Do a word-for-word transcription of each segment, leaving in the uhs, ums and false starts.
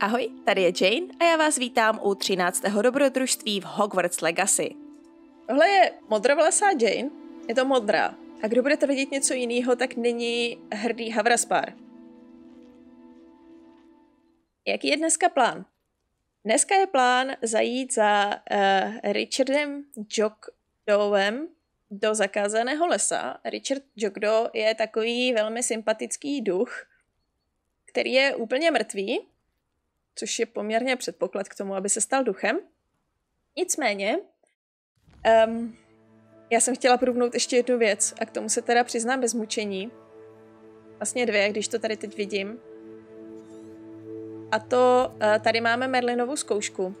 Ahoj, tady je Jane a já vás vítám u třináctého dobrodružství v Hogwarts Legacy. Tohle je modrovlasá Jane, je to modrá. A kdo bude tvrdit něco jiného, tak není hrdý Havraspár. Jaký je dneska plán? Dneska je plán zajít za uh, Richardem Jackdawem do zakázaného lesa. Richard Jackdaw je takový velmi sympatický duch, který je úplně mrtvý, což je poměrně předpoklad k tomu, aby se stal duchem. Nicméně, um, já jsem chtěla průvnout ještě jednu věc a k tomu se teda přiznám bez mučení. Vlastně dvě, když to tady teď vidím. A to, uh, tady máme Merlinovu zkoušku.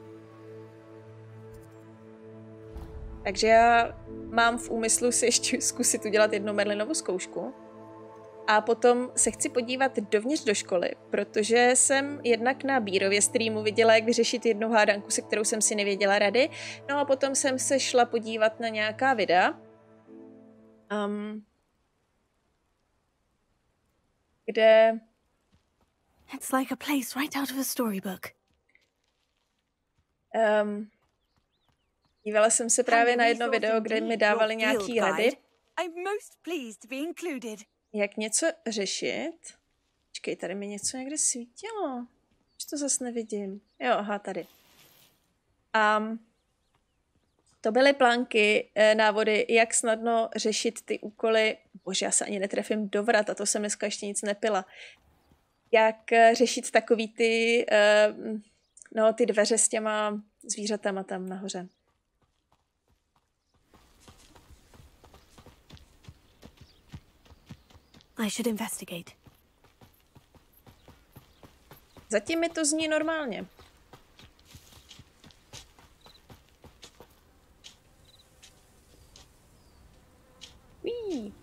Takže já mám v úmyslu si ještě zkusit udělat jednu Merlinovu zkoušku. A potom se chci podívat dovnitř do školy, protože jsem jednak na Bírově streamu viděla, jak vyřešit jednu hádanku, se kterou jsem si nevěděla rady. No a potom jsem se šla podívat na nějaká videa, um, kde... It's like a place right out of a storybook. Um, dívala jsem se právě na jedno video, kde mi dávali nějaký rady. I'm most pleased to be included. Jak něco řešit? Počkej, tady mi něco někde svítilo. Už to zase nevidím. Jo, aha, tady. Um, to byly plánky, návody, jak snadno řešit ty úkoly. Bože, já se ani netrefím do vrat, a to jsem dneska ještě nic nepila. Jak řešit takový ty, uh, no, ty dveře s těma zvířatama tam nahoře. I should investigate. Zatím mi to zní normálně. Uí.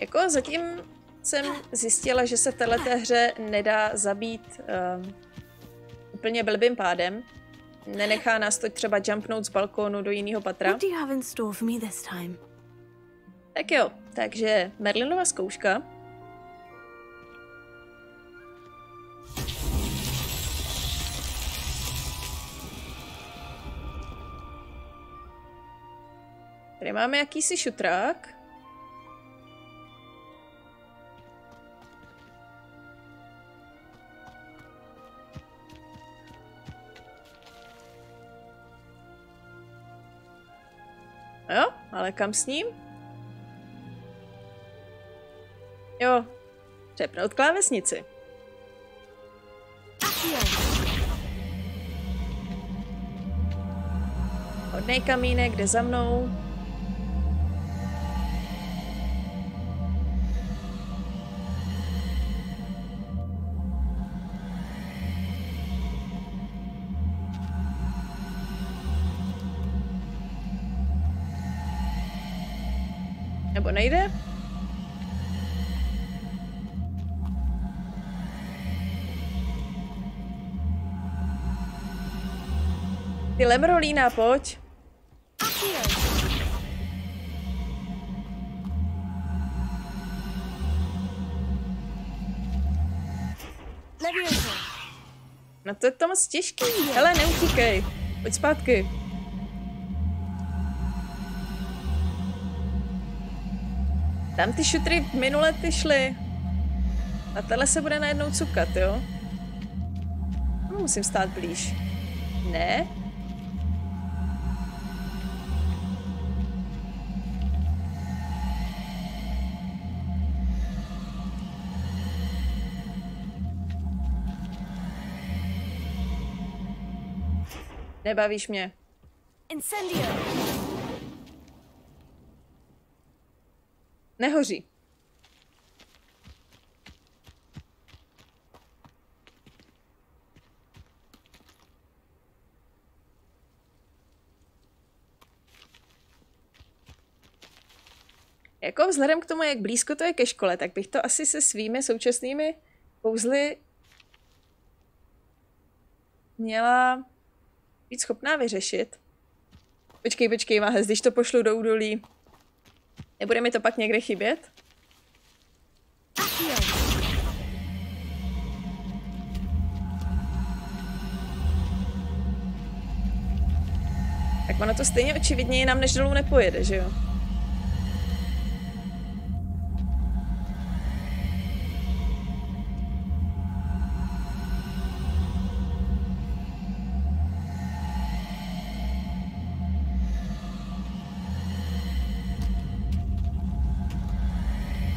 Jako zatím jsem zjistila, že se v této hře nedá zabít um, úplně blbým pádem. Nenechá nás to třeba jumpnout z balkónu do jiného patra. Tak jo, takže Merlinova zkouška. Tady máme jakýsi šutrák. Jo, ale kam s ním? Jo, přepnout klávesnici. Hodnej kamínek, jde za mnou. Nebo nejde? Ty Lemrolína, pojď. No to je to moc těžký. Hele, neutíkej. Pojď zpátky. Tam ty šutry minule ty šly. A tahle se bude najednou cukat, jo? No, musím stát blíž. Ne? Nebavíš mě. Incendio. Nehoří. Jako vzhledem k tomu, jak blízko to je ke škole, tak bych to asi se svými současnými kouzly měla být schopná vyřešit. Počkej, počkej, Mahes, když to pošlu do údolí, nebude mi to pak někde chybět? Tak ono to stejně očividně nám než dolů nepojede, že jo?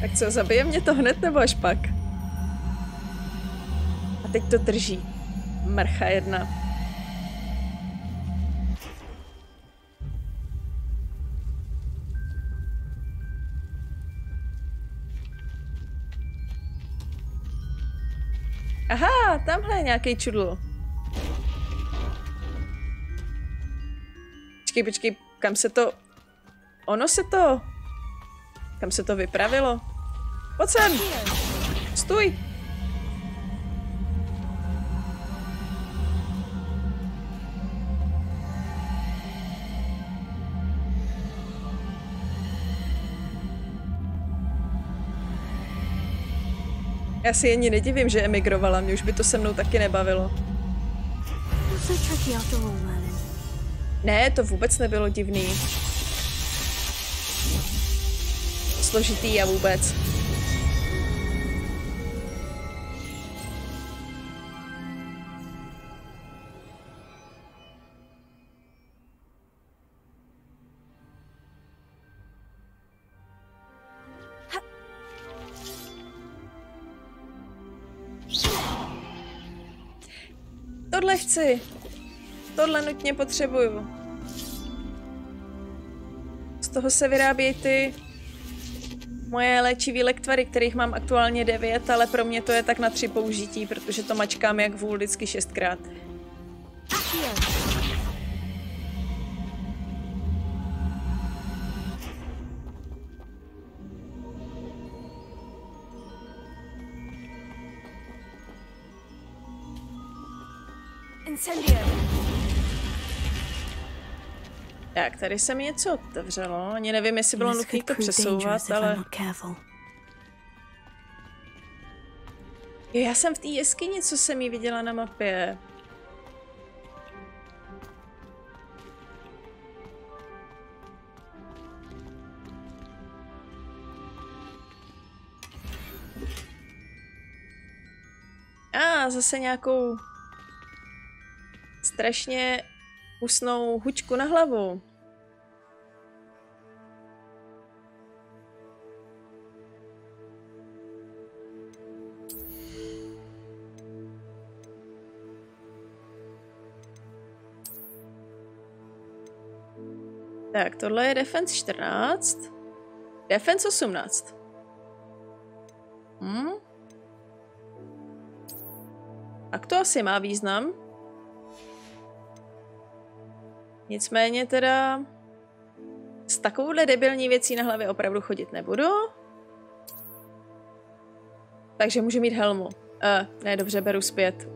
Tak co, zabije mě to hned nebo až pak? A teď to drží. Mrcha jedna. Aha, tamhle je nějaký čudl. Počkej, počkej, kam se to... Ono se to... Kam se to vypravilo? Pojď sem! Stůj! Já si ani nedivím, že emigrovala, mě už by to se mnou taky nebavilo. Ne, to vůbec nebylo divný. Složitý a vůbec. Tohle chci. Tohle nutně potřebuju. Z toho se vyrábějí ty moje léčivý lektvary, kterých mám aktuálně devět, ale pro mě to je tak na tři použití, protože to mačkám jak vůl vždycky šestkrát. Tak, tady se mi něco otevřelo, ani nevím, jestli bylo nutné to přesouvat, ale... Jo, já jsem v té jeskyni, co jsem ji viděla na mapě. A ah, zase nějakou... strašně husnou hučku na hlavu. Tak, tohle je defense čtrnáct. Defense osmnáct. Hm? Tak to asi má význam. Nicméně teda... s takovouhle debilní věcí na hlavě opravdu chodit nebudu. Takže můžu mít helmu. Eh, ne, dobře, beru zpět.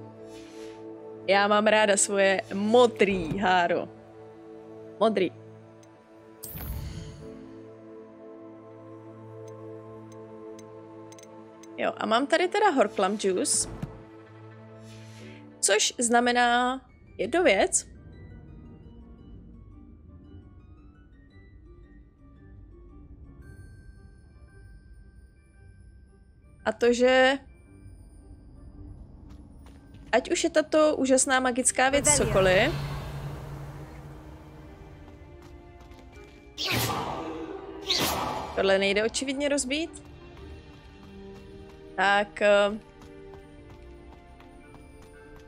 Já mám ráda svoje modrý háro. Modrý. Jo, a mám tady teda Horklump Juice, což znamená jednu věc. A to, že... ať už je tato úžasná magická věc cokoliv, tohle nejde očividně rozbít. Tak...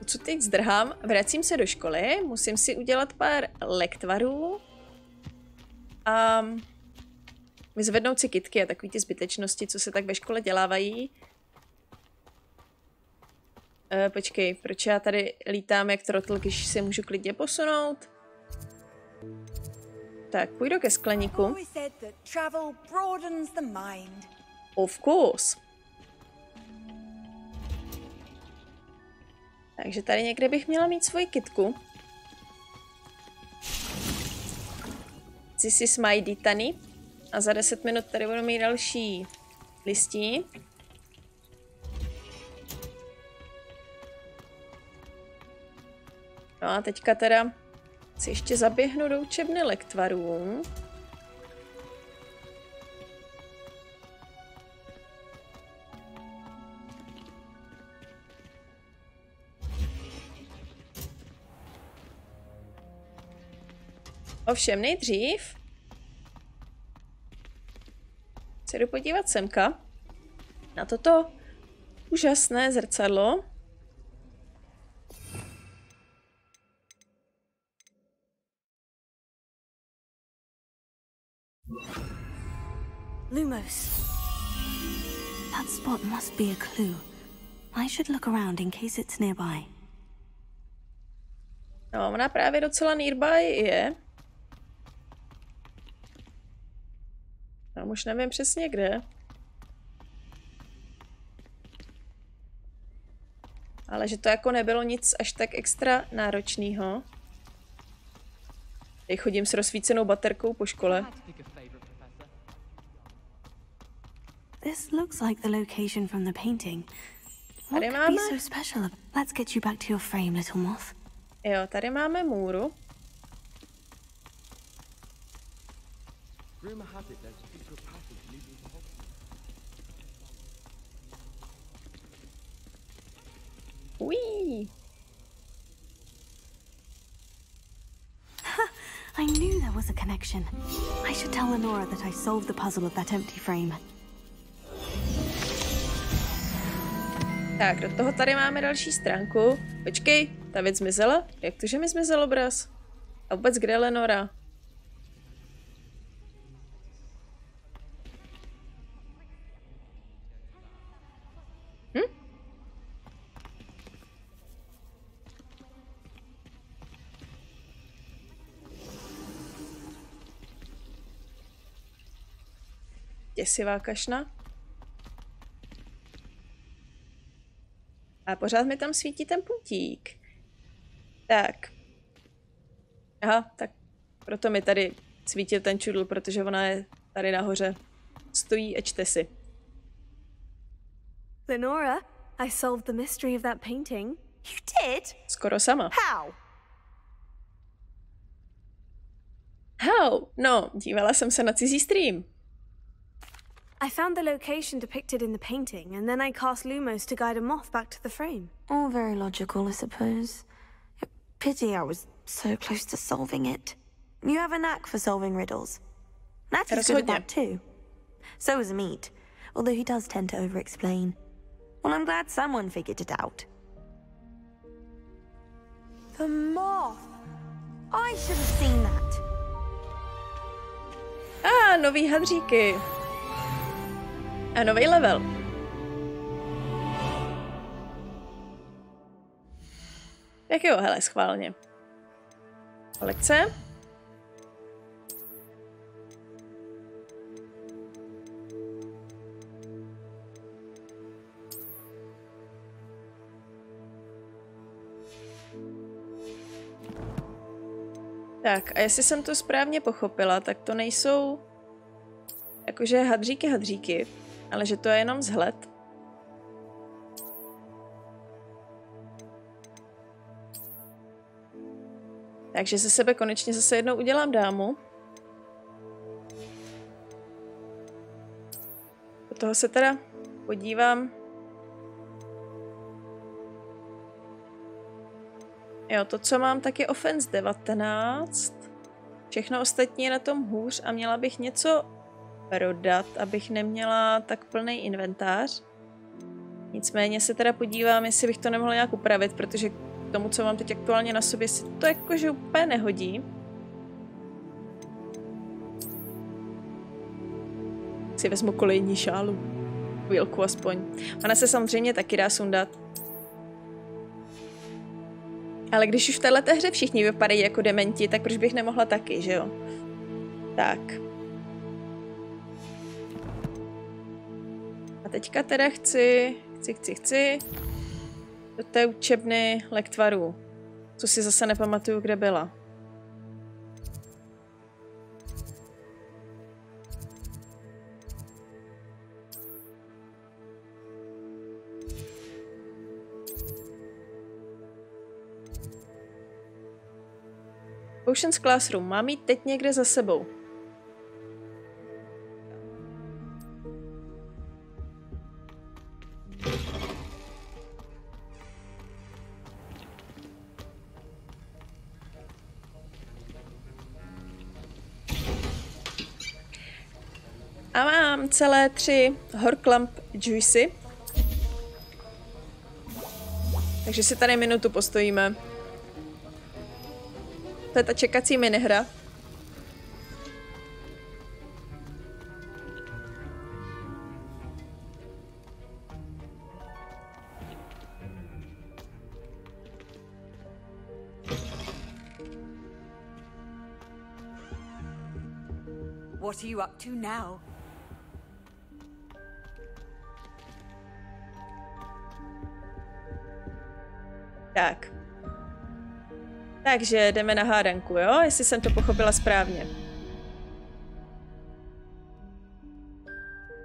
co teď zdrhám? Vracím se do školy, musím si udělat pár lektvarů a vyzvednout si kytky a takové ty zbytečnosti, co se tak ve škole dělávají. E, počkej, proč já tady lítám jak trotl, když si můžu klidně posunout? Tak, půjdu ke skleníku. Of course. Takže tady někde bych měla mít svoji kytku. Chci si smajdit tany. A za deset minut tady budeme mít další listí. No a teďka teda si ještě zaběhnu do učebny lektvarů. Ovšem nejdřív se jdu podívat semka na toto úžasné zrcadlo. Lumos. That spot must be a clue. I should look around in case it's nearby. No, ona právě docela nearby je. No, už nevím přesně kde. Ale že to jako nebylo nic až tak extra náročného. Teď chodím s rozsvícenou baterkou po škole. This looks like the location from the painting. What could be so special? Let's get you back to your frame, little moth. Jo, tady máme můru. Uí. I knew there was a connection. I should tell Lenora that I solved the puzzle of that empty frame. Tak, do toho tady máme další stránku. Počkej, ta věc zmizela? Jak to, že mi zmizel obraz? A vůbec kde Lenora? Hm? Děsivá kašna. A pořád mi tam svítí ten puntík. Tak. Aha, tak proto mi tady svítil ten čudl, protože ona je tady nahoře. Stojí a čte si. Lenora, I solved the mystery of that painting. You did? Skoro sama. How? How? No, dívala jsem se na cizí stream. I found the location depicted in the painting, and then I cast Lumos to guide a moth back to the frame. All very logical, I suppose. Pity I was so close to solving it. You have a knack for solving riddles. Natty's good at that too. So is Meat, although he does tend to over-explain. Well, I'm glad someone figured it out. The moth! I should have seen that. Ah, nový hadříky. A nový level. Tak jo, hele, schválně. Lekce. Tak, a jestli jsem to správně pochopila, tak to nejsou jakože hadříky, hadříky. Ale že to je jenom vzhled. Takže ze sebe konečně zase jednou udělám dámu. Do toho se teda podívám. Jo, to, co mám, tak je offense devatenáct. Všechno ostatní je na tom hůř a měla bych něco prodat, abych neměla tak plný inventář. Nicméně se teda podívám, jestli bych to nemohla nějak upravit, protože k tomu, co mám teď aktuálně na sobě, si to jakože úplně nehodí. Si vezmu kolejní šálu. Chvílku aspoň. Ona se samozřejmě taky dá sundat. Ale když už v této hře všichni vypadají jako dementi, tak proč bych nemohla taky, že jo? Tak. A teďka teda chci, chci, chci, chci do té učebny lektvarů, co si zase nepamatuju, kde byla. Potions Classroom mám jít teď někde za sebou. A mám celé tři Horklump Juice. Takže si tady minutu postojíme. To je ta čekací minihra. What are you up to now? Tak. Takže jdeme na hádanku, jo? Jestli jsem to pochopila správně.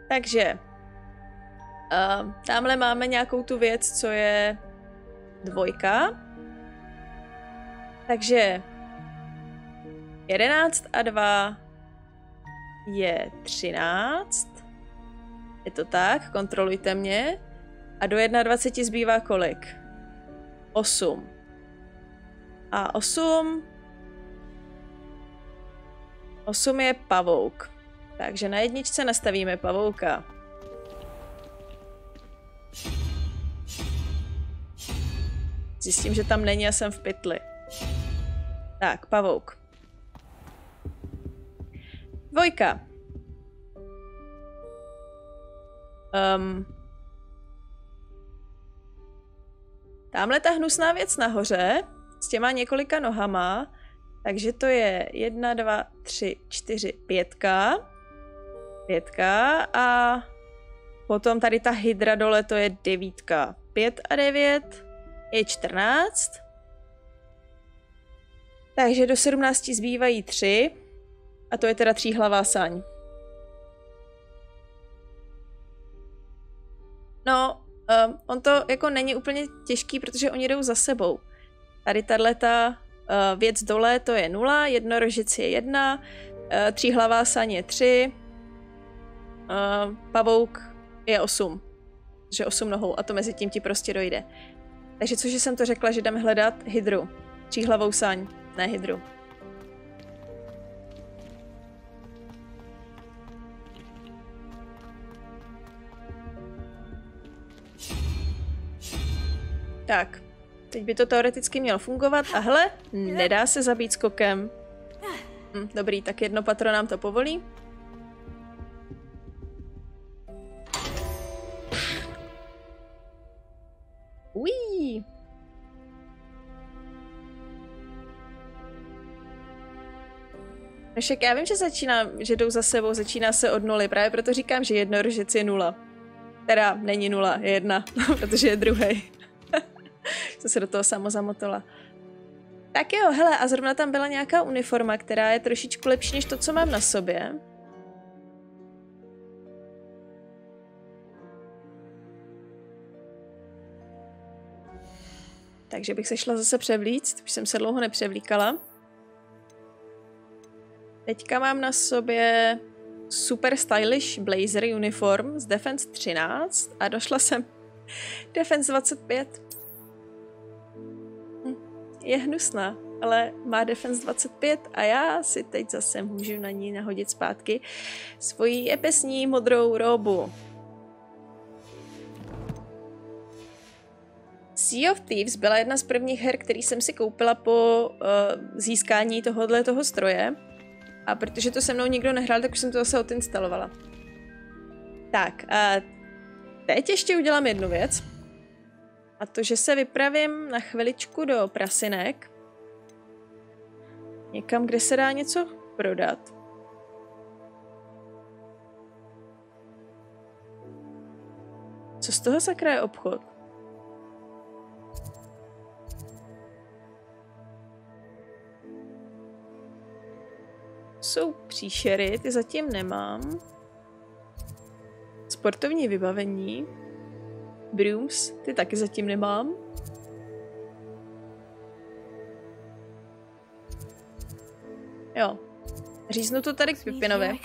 Takže. Uh, tamhle máme nějakou tu věc, co je dvojka. Takže jedenáct a dva je třináct. Je to tak, kontrolujte mě. A do dvaceti jedna zbývá kolik? osm. A osm... osm je pavouk. Takže na jedničce nastavíme pavouka. Zjistím, že tam není a jsem v pytli. Tak, pavouk. Dvojka. Um... Támhle ta hnusná věc nahoře, s těma několika nohama, takže to je jedna, dva, tři, čtyři, pětka. Pětka a potom tady ta hydra dole, to je devítka. Pět a devět je čtrnáct. Takže do sedmnácti zbývají tři a to je teda tříhlavá saň. No... Um, on to jako není úplně těžký, protože oni jdou za sebou. Tady tato uh, věc dole, to je nula, jednorožec je jedna, uh, tříhlavá saň je tři, uh, pavouk je osm, že osm nohou a to mezi tím ti prostě dojde. Takže cože jsem to řekla, že jdeme hledat hydru, tříhlavou saň, ne hydru. Tak, teď by to teoreticky mělo fungovat a hle, nedá se zabít skokem. Hm, dobrý, tak jedno patro nám to povolí. Ují. Však já vím, že začíná, že jdou za sebou, začíná se od nuly, právě proto říkám, že jednorožec je nula. Teda není nula, je jedna, protože je druhý. Co se do toho samozamotala. Tak jo, hele, a zrovna tam byla nějaká uniforma, která je trošičku lepší než to, co mám na sobě. Takže bych se šla zase převlíct, už jsem se dlouho nepřevlíkala. Teďka mám na sobě super stylish blazer uniform z Defense třináct a došla jsem Defense dvacet pět. Je hnusná, ale má Defense dvacet pět a já si teď zase můžu na ní nahodit zpátky svoji epesní modrou robu. Sea of Thieves byla jedna z prvních her, který jsem si koupila po uh, získání tohohle toho stroje. A protože to se mnou nikdo nehrál, tak už jsem to zase odinstalovala. Tak a teď ještě udělám jednu věc. A to, že se vypravím na chviličku do prasinek. Někam, kde se dá něco prodat. Co z toho sakra je obchod? Jsou příšery, ty zatím nemám. Sportovní vybavení. Brooms, ty taky zatím nemám. Jo. Říznu to tady k Pipinovi.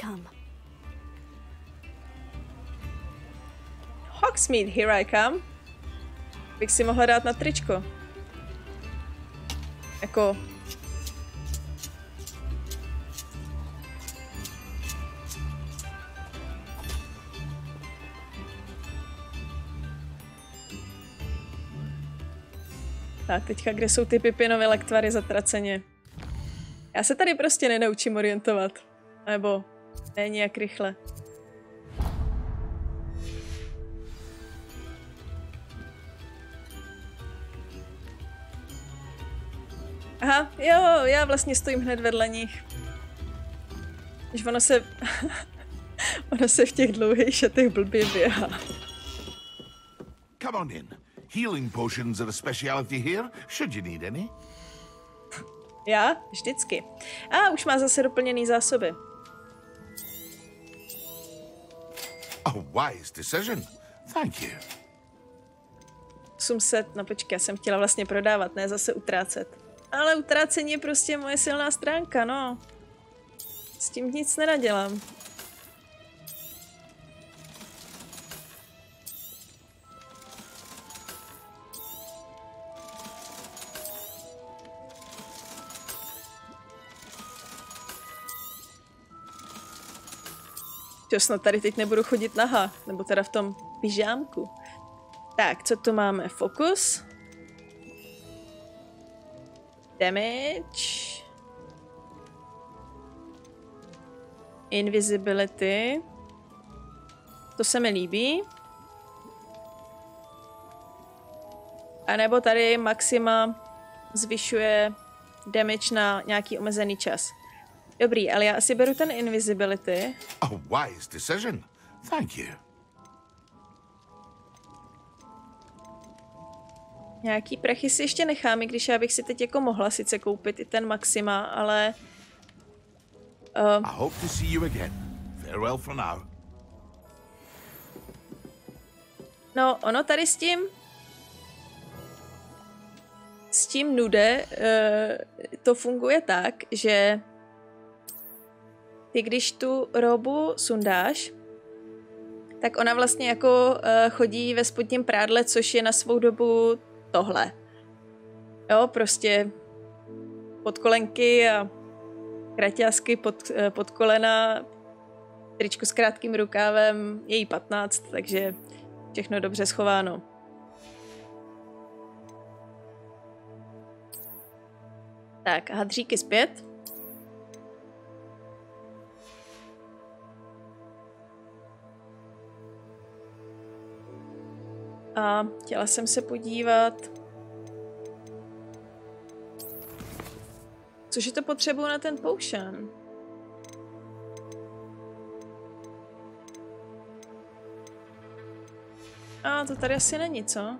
Hogsmeade, here I come. Bych si mohla dát na tričko. Jako... Tak teďka, kde jsou ty Pipinovy lektvary zatraceně? Já se tady prostě nenaučím orientovat. Nebo ne nějak rychle. Aha, jo, já vlastně stojím hned vedle nich. Když ono se... ono se v těch dlouhých šatech blbě běhá. Come on in. Healing potions are a speciality here, should you need any? Já? Vždycky. A už má zase doplněný zásoby. A wise decision. Thank you. osm set, no počkej, já jsem chtěla vlastně prodávat, ne zase utrácet. Ale utrácení je prostě moje silná stránka, no. S tím nic nenadělám. Čo, snad tady teď nebudu chodit nahá, nebo teda v tom pyžámku. Tak, co tu máme? Fokus. Damage. Invisibility. To se mi líbí. A nebo tady maxima zvyšuje damage na nějaký omezený čas. Dobrý, ale já asi beru ten invisibility. A wise decision. Thank you. Nějaký prachy si ještě nechám, i když já bych si teď jako mohla sice koupit i ten maxima, ale... Uh... I hope to see you again. Farewell for now. No, ono tady s tím... S tím nude uh, to funguje tak, že... Ty, když tu robu sundáš, tak ona vlastně jako uh, chodí ve spodním prádle, což je na svou dobu tohle. Jo, prostě podkolenky a kraťásky pod, uh, pod kolena, tričko s krátkým rukávem, je jí patnáct, takže všechno dobře schováno. Tak, hadříky zpět. A chtěla jsem se podívat, což je to potřebuju na ten potion. A to tady asi není, co?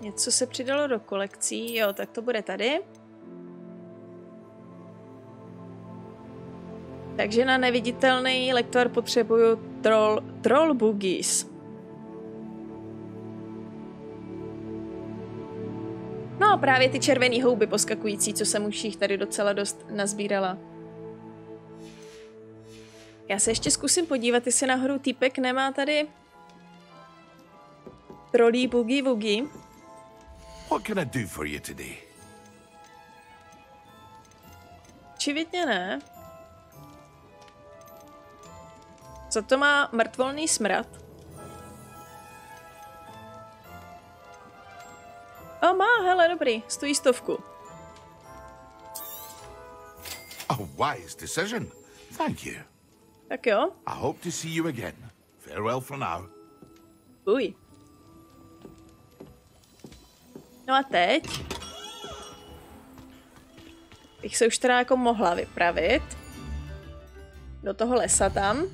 Něco se přidalo do kolekcí, jo, tak to bude tady. Takže na neviditelný lektor potřebuju troll, troll boogies. No právě ty červené houby poskakující, co jsem už jich tady docela dost nazbírala. Já se ještě zkusím podívat, jestli nahoru týpek nemá tady trollí boogie woogie. What can I do for you today? Očividně ne. Co to má mrtvolný smrad? O, má, hele, dobrý, stojí stovku. A wise decision. Thank you. Tak jo. I hope to see you again. Farewell for now. Uj. No a teď bych se už teda jako mohla vypravit do toho lesa tam.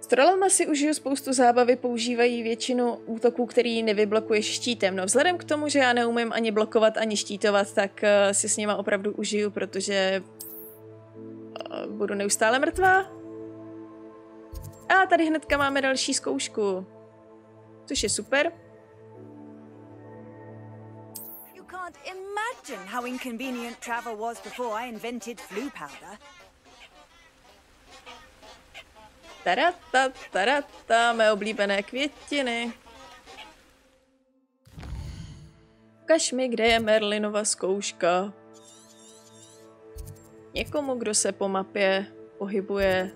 S trollama si užiju spoustu zábavy, používají většinu útoků, který nevyblokuješ štítem. No vzhledem k tomu, že já neumím ani blokovat, ani štítovat, tak uh, si s nima opravdu užiju, protože uh, budu neustále mrtvá. A tady hnedka máme další zkoušku, což je super. can't imagine how inconvenient travel was before I invented flu powder. Tarata, tarata, mé oblíbené květiny. Ukaž mi, kde je Merlinova zkouška. Někomu, kdo se po mapě pohybuje,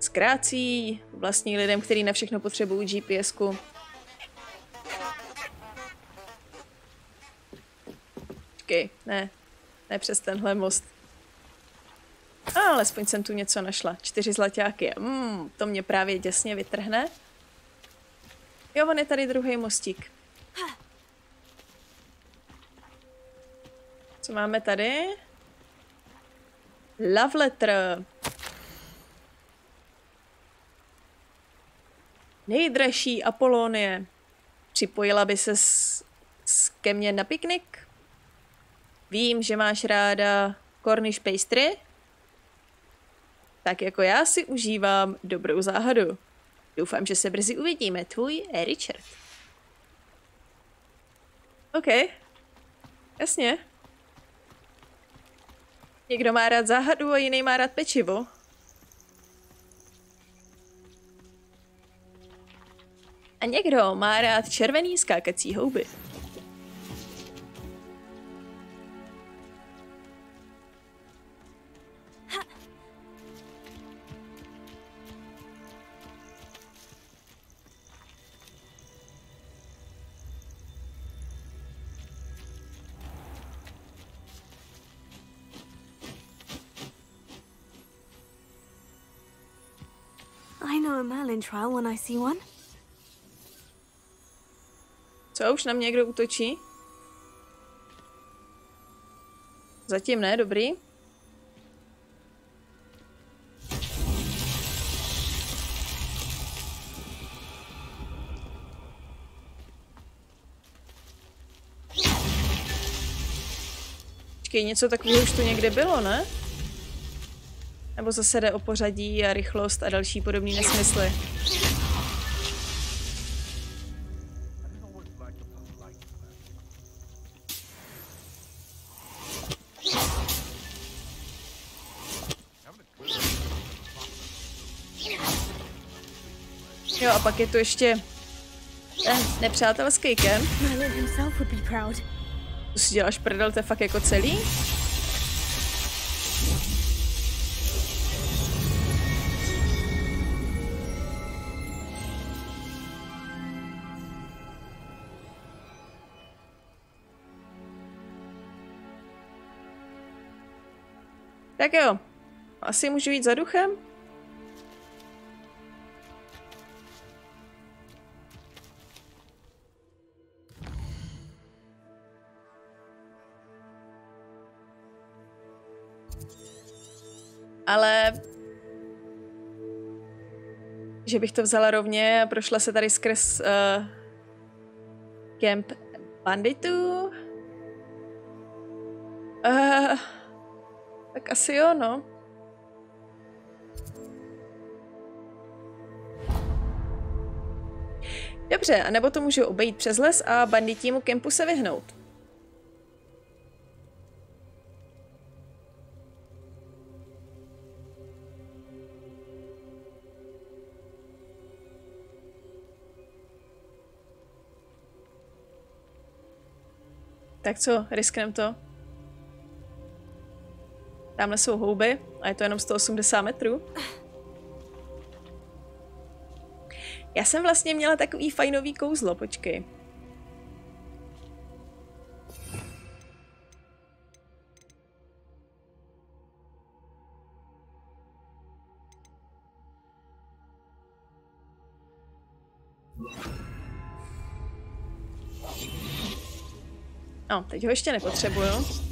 zkrácí vlastní lidem, kteří na všechno potřebují G P S ku. Počkej, ne, ne přes tenhle most. Ale alespoň jsem tu něco našla. Čtyři zlaťáky. Mm, to mě právě děsně vytrhne. Jo, on je tady druhý mostík. Co máme tady? Love letter. Nejdražší Apolonie. Připojila by se s, s ke mně na piknik? Vím, že máš ráda Cornish Pastry. Tak jako já si užívám dobrou záhadu. Doufám, že se brzy uvidíme. Tvůj Richard. OK. Jasně. Někdo má rád záhadu a jiný má rád pečivo. A někdo má rád červený skákací houby. Merlin trial when I see one. Co, už na mě někdo útočí? Zatím ne, dobrý. Počkej, něco takového už tu někde bylo, ne? Nebo zase jde o pořadí a rychlost a další podobné nesmysly. Jo, a pak je tu ještě ten nepřátelský kemp. Tu si děláš prdel, to je fakt jako celý? Tak jo, asi můžu jít za duchem. Ale... že bych to vzala rovně a prošla se tady skrz uh, kemp banditů. Uh... Tak asi jo, no. Dobře, anebo to můžu obejít přes les a banditímu kempu se vyhnout. Tak co, risknem to? Tamhle jsou houby a je to jenom sto osmdesát metrů. Já jsem vlastně měla takový fajnový kouzlo, počkej. No, teď ho ještě nepotřebuju.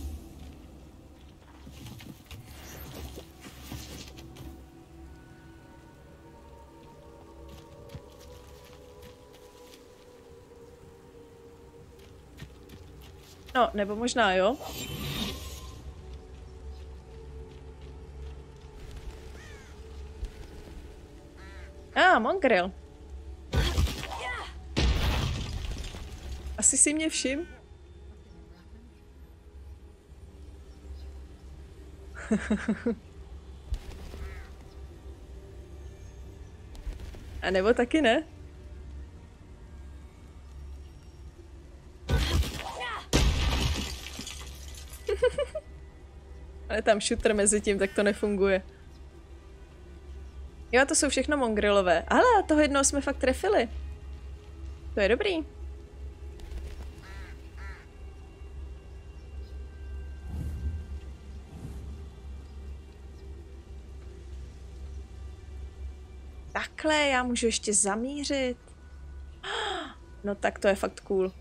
No, nebo možná jo. A, ah, mongrel. Asi si mě všim. A nebo taky ne? Ale tam šutr mezi tím, tak to nefunguje. Jo, to jsou všechno mongrelové. Ale toho jednoho jsme fakt trefili. To je dobrý. Takhle, já můžu ještě zamířit. No tak to je fakt cool.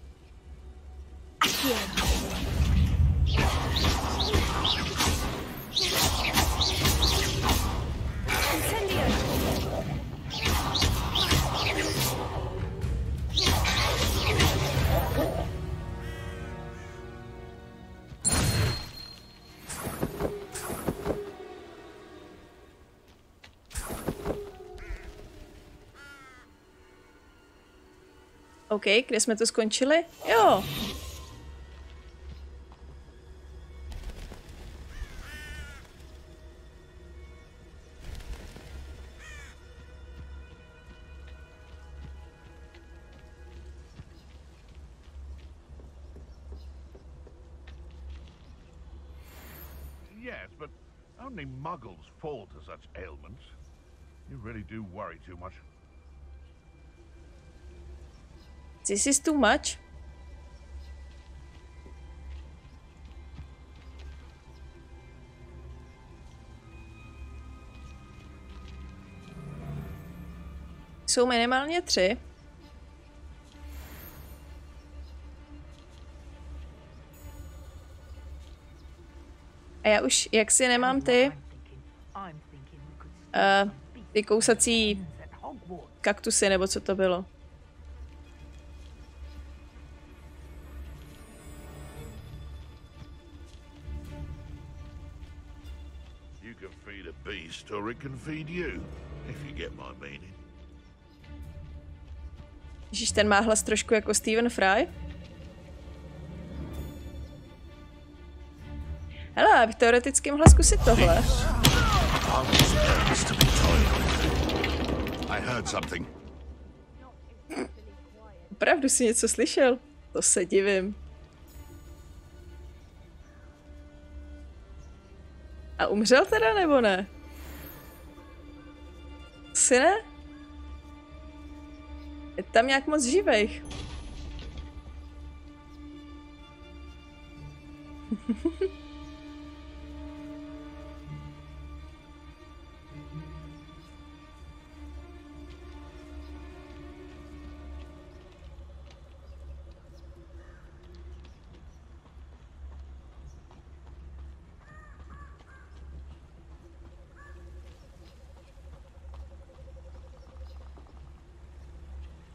OK, kde jsme to skončili? Jo! Yes, but only muggles fall to such ailments. You really do worry too much. This is too much. Jsou minimálně tři. A já už jaksi nemám ty uh, ty kousací kaktusy, nebo co to bylo. Ježíš, ten má hlas trošku jako Stephen Fry. Hele, já bych teoreticky mohla zkusit tohle. Opravdu si něco slyšel? To se divím. A umřel teda, nebo ne? Asi ne? Je tam nějak moc živejch.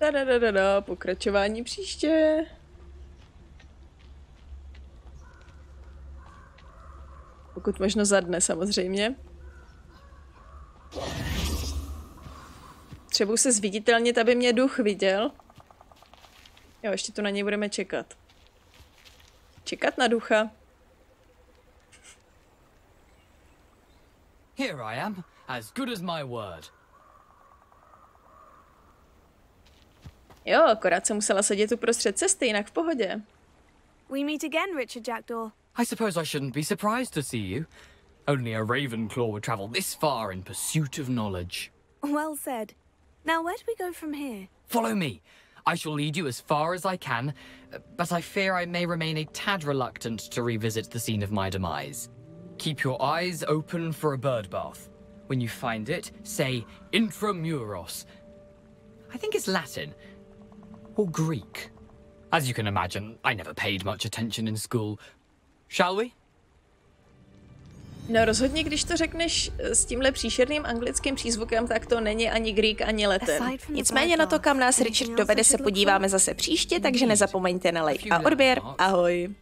Da, da, da, da, pokračování příště. Pokud možno za dne, samozřejmě. Třeba se zviditelnit, aby mě duch viděl. Jo, ještě tu na něj budeme čekat. Čekat na ducha. Here I am, as good as my word. Jo, akorát jsem musela sedět uprostřed cesty, jinak v pohodě. We meet again, Richard Jackdaw. I suppose I shouldn't be surprised to see you. Only a Ravenclaw would travel this far in pursuit of knowledge. Well said. Now where do we go from here? Follow me. I shall lead you as far as I can, but I fear I may remain a tad reluctant to revisit the scene of my demise. Keep your eyes open for a bird bath. When you find it, say intramuros. I think it's Latin. Or Greek. As you can imagine, I never paid much attention in school. Shall we? No rozhodně, když to řekneš s tímhle příšerným anglickým přízvukem, tak to není ani Greek, ani Latin. Nicméně na to, kam nás Richard dovede, se podíváme zase příště, takže nezapomeňte na like a odběr. Ahoj.